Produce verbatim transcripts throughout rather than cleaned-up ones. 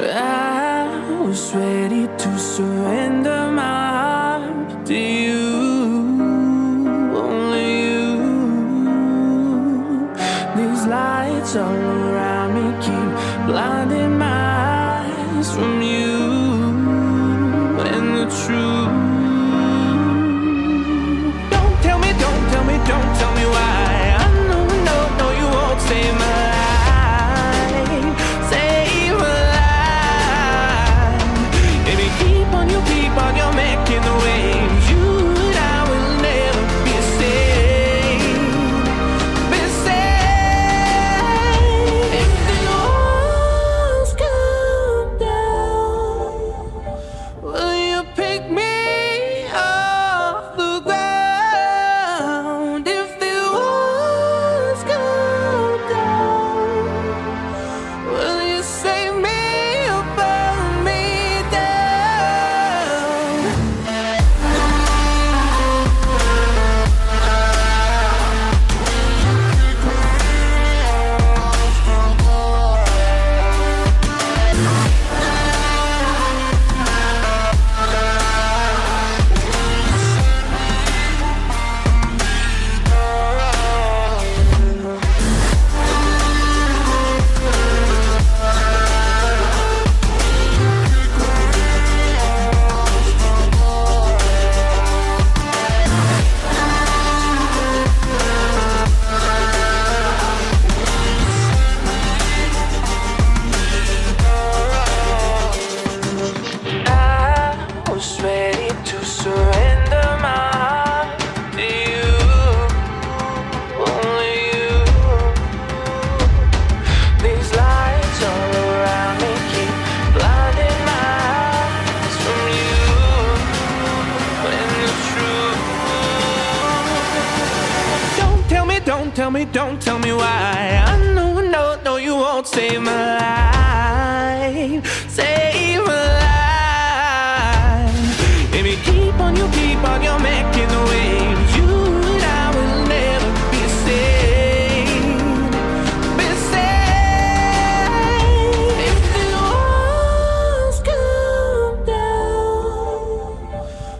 I was ready to surrender my heart to you, only you. These lights all around me keep blinding my eyes from you and the truth. Don't tell me, don't tell me, don't tell me why. I know, no, no, you won't save my life. Tell me, don't tell me why. I know, no, no, you won't save my life. Save my life. Baby, keep on, you keep on, you're making the waves. You and I will never be saved. Be saved. If the walls come down,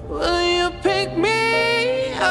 will you pick me up?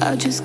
I just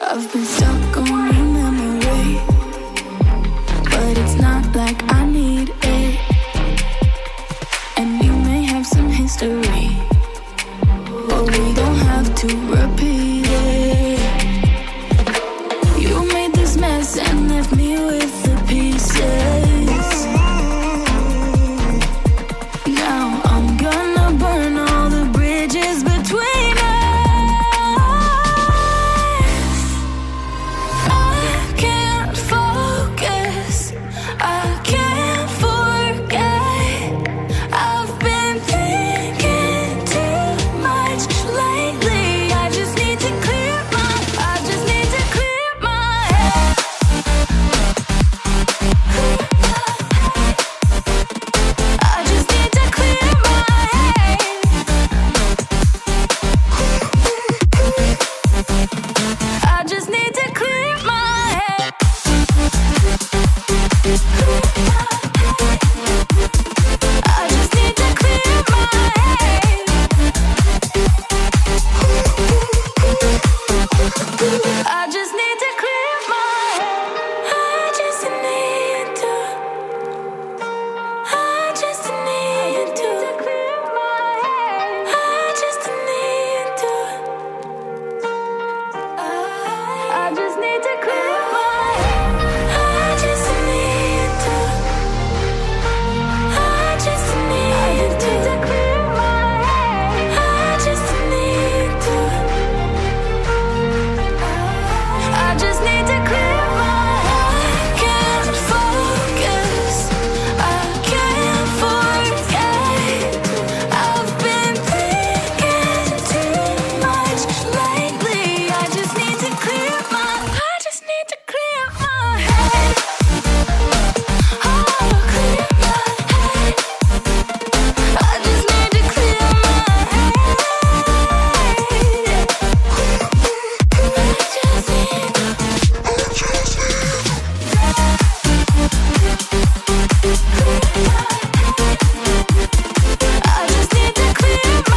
I've been stuck on your memory. like I need it. And we may have some history, but we don't have to repeat it. You made this mess and left me with the pieces. Now I'm gonna burn all the bridges between us. I can't focus, I can't forget. I've been thinking too much lately. I just need to clear my, I just need to clear my head. I just need to clear my head. I just need to clear my head. I just need to clear my head. I just need to clear my head. I just need to, I just need to clear my head. I just need to, I just need to clear my head. I just need to, I just need to clear my head. I just need to, I just need to clear my head. I can't focus, I can't forget. I've been thinking too much lately. I just need to clear my, I just need to clear my head. Oh, clear my head. I just need to clear my head. I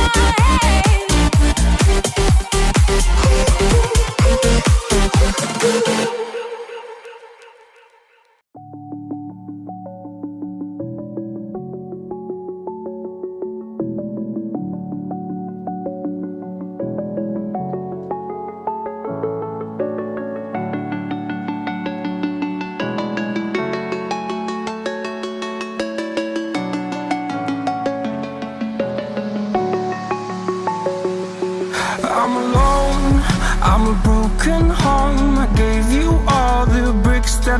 just need to clear my head. I'm alone, I'm a broken home. I gave you all the bricks that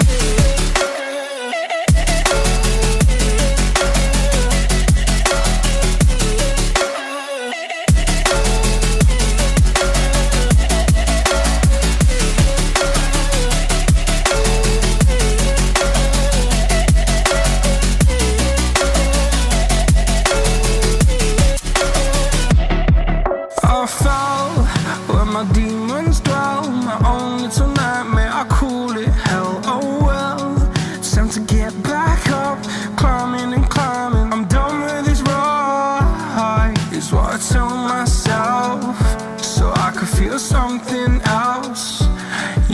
I fell where my demons dwell. My own little nightmare, I call it hell. Oh well, it's time to get back up. Climbing and climbing, I'm done with this ride, is what I tell myself, so I could feel something else.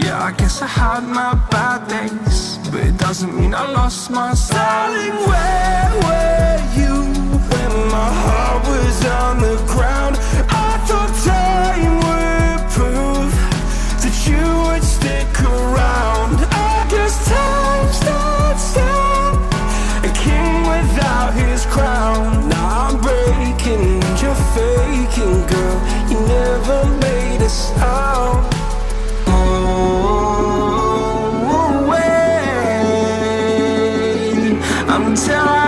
Yeah, I guess I had my bad days, but it doesn't mean I lost my style. Where were you when my heart was on the ground? Faking girl, you never made us out. Oh, away. I'm tired.